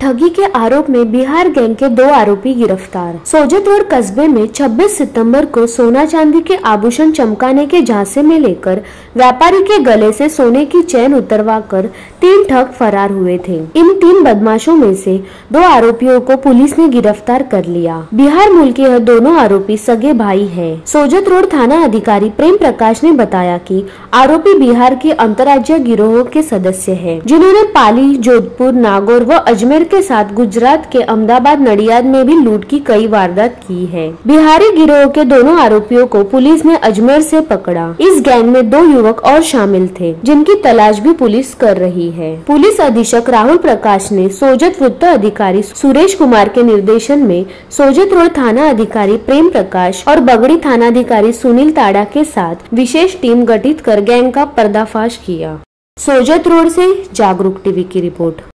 ठगी के आरोप में बिहार गैंग के 2 आरोपी गिरफ्तार। सोजत रोड कस्बे में 26 सितंबर को सोना चांदी के आभूषण चमकाने के झांसे में लेकर व्यापारी के गले से सोने की चेन उतरवाकर 3 ठग फरार हुए थे। इन 3 बदमाशों में से 2 आरोपियों को पुलिस ने गिरफ्तार कर लिया। बिहार मूल के यह दोनों आरोपी सगे भाई है। सोजत रोड थाना अधिकारी प्रेम प्रकाश ने बताया कि आरोपी बिहार के अंतर्राज्यीय गिरोह के सदस्य है, जिन्होंने पाली, जोधपुर, नागौर व अजमेर के साथ गुजरात के अहमदाबाद, नडियाद में भी लूट की कई वारदात की है। बिहारी गिरोह के दोनों आरोपियों को पुलिस ने अजमेर से पकड़ा। इस गैंग में 2 युवक और शामिल थे, जिनकी तलाश भी पुलिस कर रही है। पुलिस अधीक्षक राहुल प्रकाश ने सोजत वृत्त अधिकारी सुरेश कुमार के निर्देशन में सोजत रोड थाना अधिकारी प्रेम प्रकाश और बगड़ी थाना अधिकारी सुनील ताडा के साथ विशेष टीम गठित कर गैंग का पर्दाफाश किया। सोजत रोड से जागरूक टीवी की रिपोर्ट।